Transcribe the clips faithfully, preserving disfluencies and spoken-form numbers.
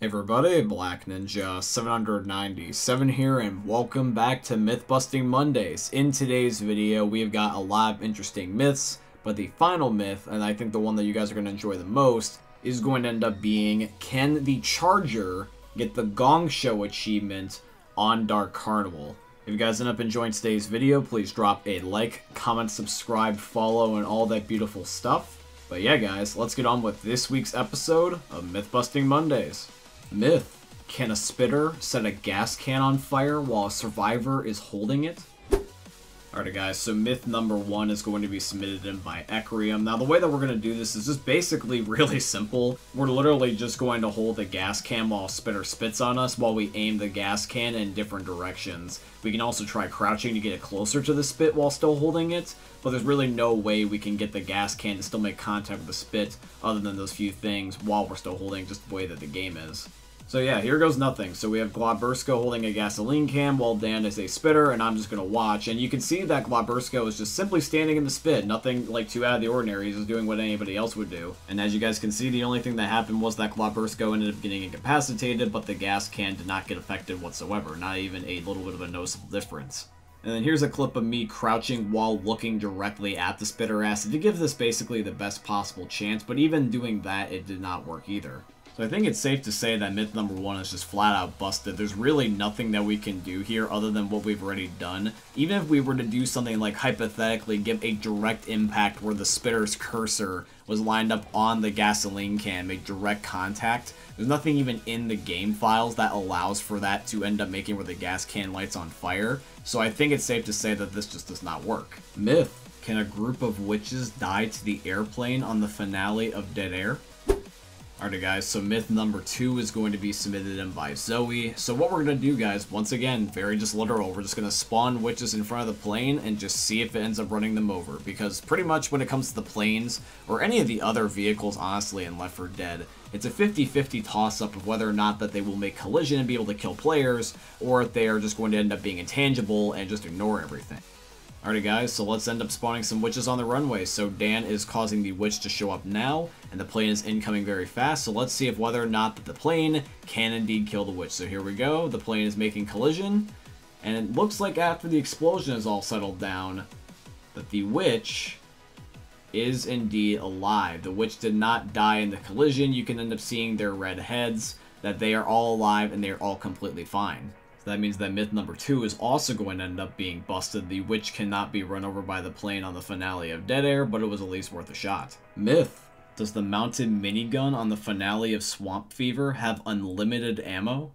Hey everybody, Black Ninja seven nine seven here, and welcome back to Mythbusting Mondays. In today's video, we've got a lot of interesting myths, but the final myth, and I think the one that you guys are going to enjoy the most, is going to end up being, can the Charger get the Gong Show achievement on Dark Carnival? If you guys end up enjoying today's video, please drop a like, comment, subscribe, follow, and all that beautiful stuff. But yeah guys, let's get on with this week's episode of Mythbusting Mondays. Myth. Can a spitter set a gas can on fire while a survivor is holding it? Alright guys, so myth number one is going to be submitted in by Equium. Now the way that we're going to do this is just basically really simple. We're literally just going to hold the gas can while a spitter spits on us while we aim the gas can in different directions. We can also try crouching to get it closer to the spit while still holding it, but there's really no way we can get the gas can to still make contact with the spit other than those few things while we're still holding, just the way that the game is. So yeah, here goes nothing. So we have Globersko holding a gasoline can while Dan is a spitter, and I'm just going to watch. And you can see that Globersko is just simply standing in the spit. Nothing like too out of the ordinary. He's just doing what anybody else would do. And as you guys can see, the only thing that happened was that Globersko ended up getting incapacitated, but the gas can did not get affected whatsoever. Not even a little bit of a noticeable difference. And then here's a clip of me crouching while looking directly at the spitter acid to give this basically the best possible chance, but even doing that, it did not work either. So I think it's safe to say that myth number one is just flat out busted. There's really nothing that we can do here other than what we've already done. Even if we were to do something like hypothetically give a direct impact where the spitter's cursor was lined up on the gasoline can, make direct contact, there's nothing even in the game files that allows for that to end up making where the gas can lights on fire. So I think it's safe to say that this just does not work. Myth. Can a group of witches die to the airplane on the finale of Dead Air? Alright guys, so myth number two is going to be submitted in by Zoe. So what we're going to do guys, once again, very just literal, we're just going to spawn witches in front of the plane and just see if it ends up running them over. Because pretty much when it comes to the planes, or any of the other vehicles honestly in Left four Dead, it's a fifty fifty toss up of whether or not that they will make collision and be able to kill players, or if they are just going to end up being intangible and just ignore everything. Alrighty guys, so let's end up spawning some witches on the runway. So Dan is causing the witch to show up now, and the plane is incoming very fast. So let's see if whether or not that the plane can indeed kill the witch. So here we go, the plane is making collision, and it looks like after the explosion is all settled down, that the witch is indeed alive. The witch did not die in the collision. You can end up seeing their red heads, that they are all alive and they are all completely fine. So that means that myth number two is also going to end up being busted. The witch cannot be run over by the plane on the finale of Dead Air, but it was at least worth a shot. Myth. Does the mounted minigun on the finale of Swamp Fever have unlimited ammo?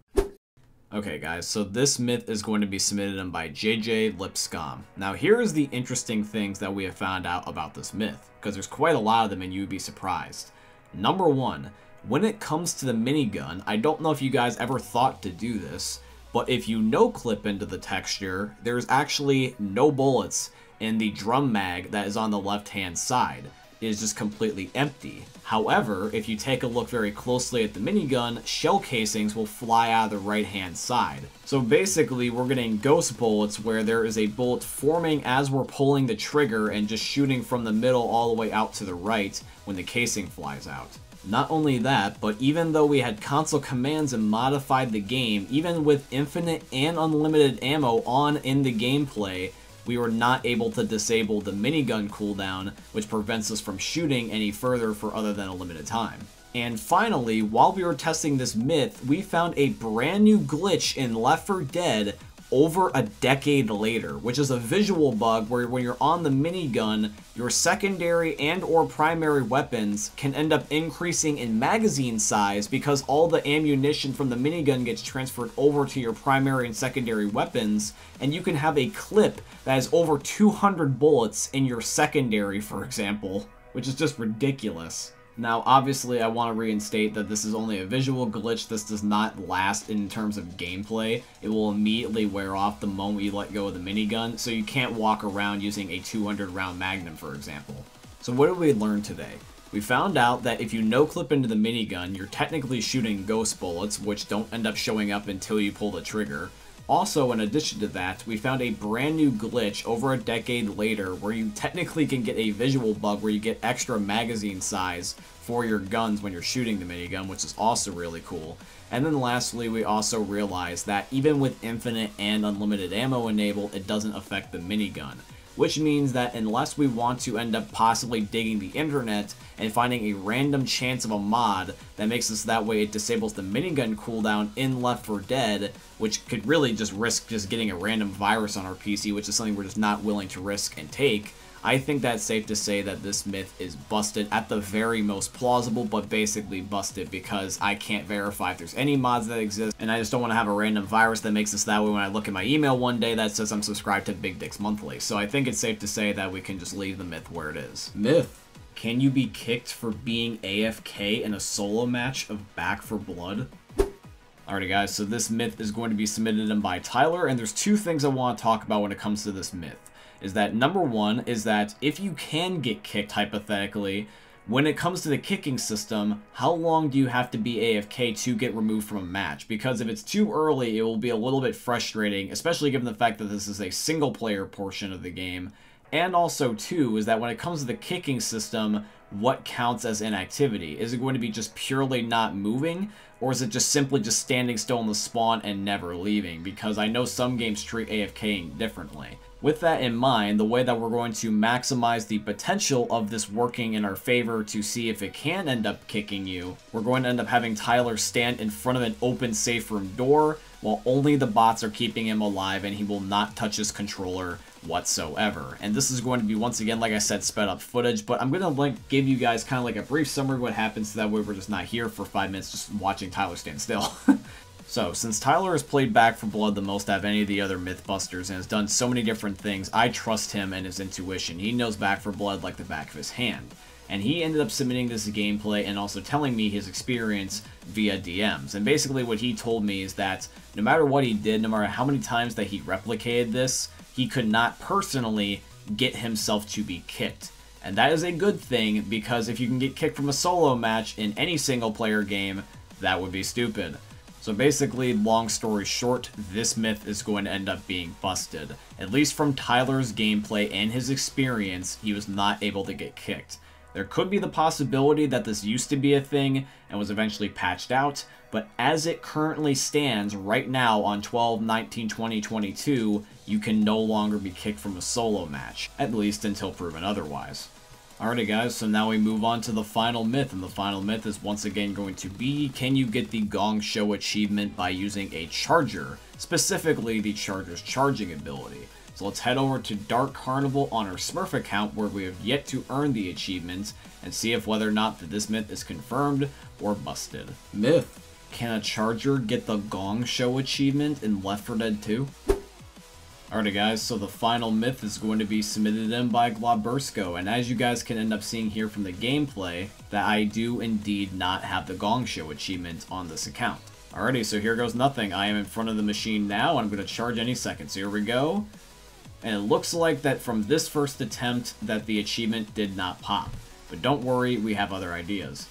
Okay guys, so this myth is going to be submitted in by J J Lipscomb. Now here is the interesting things that we have found out about this myth, because there's quite a lot of them and you'd be surprised. Number one, when it comes to the minigun, I don't know if you guys ever thought to do this, but if you no-clip into the texture, there's actually no bullets in the drum mag that is on the left-hand side. It is just completely empty. However, if you take a look very closely at the minigun, shell casings will fly out of the right-hand side. So basically, we're getting ghost bullets where there is a bullet forming as we're pulling the trigger and just shooting from the middle all the way out to the right when the casing flies out. Not only that, but even though we had console commands and modified the game, even with infinite and unlimited ammo on in the gameplay, we were not able to disable the minigun cooldown, which prevents us from shooting any further for other than a limited time. And finally, while we were testing this myth, we found a brand new glitch in Left four Dead over a decade later, which is a visual bug where when you're on the minigun, your secondary and or primary weapons can end up increasing in magazine size because all the ammunition from the minigun gets transferred over to your primary and secondary weapons, and you can have a clip that has over two hundred bullets in your secondary, for example, which is just ridiculous. Now, obviously, I want to reinstate that this is only a visual glitch. This does not last in terms of gameplay. It will immediately wear off the moment you let go of the minigun, so you can't walk around using a two hundred round magnum, for example. So what did we learn today? We found out that if you no-clip into the minigun, you're technically shooting ghost bullets, which don't end up showing up until you pull the trigger. Also, in addition to that, we found a brand new glitch over a decade later where you technically can get a visual bug where you get extra magazine size for your guns when you're shooting the minigun, which is also really cool. And then lastly, we also realized that even with infinite and unlimited ammo enabled, it doesn't affect the minigun. Which means that unless we want to end up possibly digging the internet and finding a random chance of a mod that makes us that way it disables the minigun cooldown in Left four Dead, which could really just risk just getting a random virus on our P C, which is something we're just not willing to risk and take, I think that's safe to say that this myth is busted at the very most plausible, but basically busted because I can't verify if there's any mods that exist, and I just don't want to have a random virus that makes us that way when I look at my email one day that says I'm subscribed to Big Dicks Monthly. So I think it's safe to say that we can just leave the myth where it is. Myth: can you be kicked for being A F K in a solo match of Back four Blood? Alrighty guys, so this myth is going to be submitted in by Tyler, and there's two things I want to talk about when it comes to this myth. Is that number one is that if you can get kicked hypothetically, when it comes to the kicking system, how long do you have to be A F K to get removed from a match? Because if it's too early, it will be a little bit frustrating, especially given the fact that this is a single player portion of the game. And also too, is that when it comes to the kicking system, what counts as inactivity? Is it going to be just purely not moving, or is it just simply just standing still in the spawn and never leaving? Because I know some games treat AFKing differently. With that in mind, the way that we're going to maximize the potential of this working in our favor to see if it can end up kicking you, we're going to end up having Tyler stand in front of an open safe room door while only the bots are keeping him alive, and he will not touch his controller whatsoever. And this is going to be, once again, like I said, sped up footage, but I'm going to like give you guys kind of like a brief summary of what happens so that way we're just not here for five minutes just watching Tyler stand still. So, since Tyler has played Back four Blood the most out of any of the other Mythbusters and has done so many different things, I trust him and his intuition. He knows Back four Blood like the back of his hand. And he ended up submitting this gameplay and also telling me his experience via D Ms. And basically what he told me is that no matter what he did, no matter how many times that he replicated this, he could not personally get himself to be kicked. And that is a good thing, because if you can get kicked from a solo match in any single player game, that would be stupid. So basically, long story short, this myth is going to end up being busted. At least from Tyler's gameplay and his experience, he was not able to get kicked. There could be the possibility that this used to be a thing and was eventually patched out, but as it currently stands right now on twelve nineteen twenty twenty-two, you can no longer be kicked from a solo match, at least until proven otherwise. Alrighty guys, so now we move on to the final myth, and the final myth is once again going to be, can you get the Gong Show achievement by using a Charger, specifically the Charger's charging ability? So let's head over to Dark Carnival on our Smurf account, where we have yet to earn the achievement, and see if whether or not that this myth is confirmed or busted. Myth: can a Charger get the Gong Show achievement in Left four Dead two? Alrighty guys, so the final myth is going to be submitted in by Globersko, and as you guys can end up seeing here from the gameplay, that I do indeed not have the Gong Show achievement on this account. Alrighty, so here goes nothing. I am in front of the machine now, and I'm going to charge any second, so here we go. And it looks like that from this first attempt that the achievement did not pop. But don't worry, we have other ideas.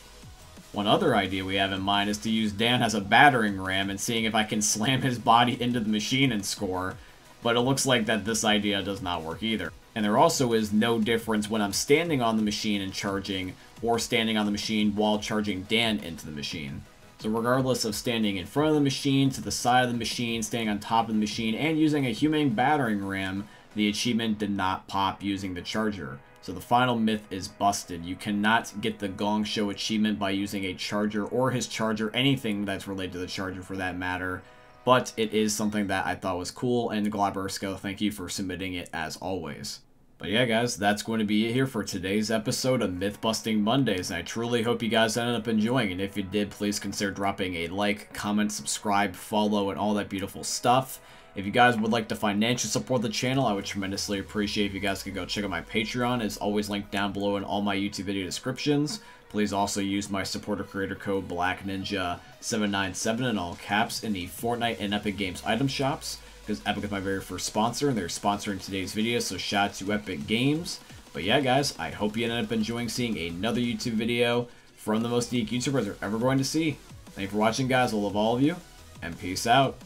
One other idea we have in mind is to use Dan as a battering ram and seeing if I can slam his body into the machine and score. But it looks like that this idea does not work either. And there also is no difference when I'm standing on the machine and charging, or standing on the machine while charging Dan into the machine. So regardless of standing in front of the machine, to the side of the machine, standing on top of the machine, and using a human battering ram, the achievement did not pop using the Charger. So the final myth is busted. You cannot get the Gong Show achievement by using a Charger or his Charger, anything that's related to the Charger for that matter. But it is something that I thought was cool, and Globersko, thank you for submitting it as always. But yeah guys, that's going to be it here for today's episode of Mythbusting Mondays, and I truly hope you guys ended up enjoying, and if you did, please consider dropping a like, comment, subscribe, follow, and all that beautiful stuff. If you guys would like to financially support the channel, I would tremendously appreciate if you guys could go check out my Patreon. It's always linked down below in all my YouTube video descriptions. Please also use my supporter creator code Black Ninja seven nine seven in all caps in the Fortnite and Epic Games item shops, because Epic is my very first sponsor and they're sponsoring today's video, so shout out to Epic Games. But yeah guys, I hope you ended up enjoying seeing another YouTube video from the most unique YouTubers you're ever going to see. Thank you for watching guys, I love all of you, and peace out.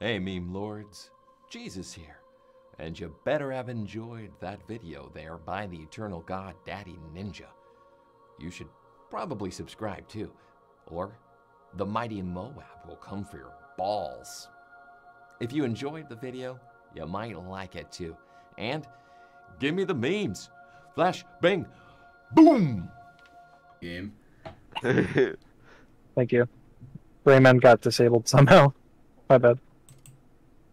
Hey meme lords, Jesus here, and you better have enjoyed that video there by the eternal god Daddy Ninja. You should probably subscribe too, or the mighty Moab will come for your balls. If you enjoyed the video, you might like it too, and give me the memes. Flash, bang, boom! Game. Thank you. Rayman got disabled somehow. My bad.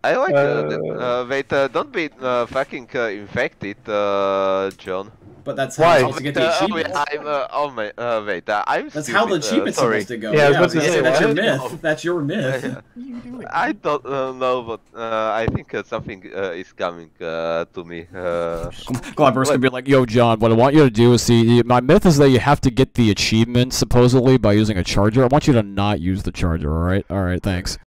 I like uh, uh, the, uh wait, uh, don't be uh, fucking uh, infected, uh, John. But that's how you're supposed to get the achievements. Uh, I'm, uh, oh my, uh, wait, uh, I'm That's stupid, how the achievements uh, are supposed to go. Yeah, yeah, I was gonna say, that's your myth. That's your myth. I don't uh, know, but uh, I think uh, something uh, is coming uh, to me. Uh, Glober's gonna be like, yo, John, what I want you to do is see, my myth is that you have to get the achievement, supposedly, by using a charger. I want you to not use the charger, alright? Alright, thanks.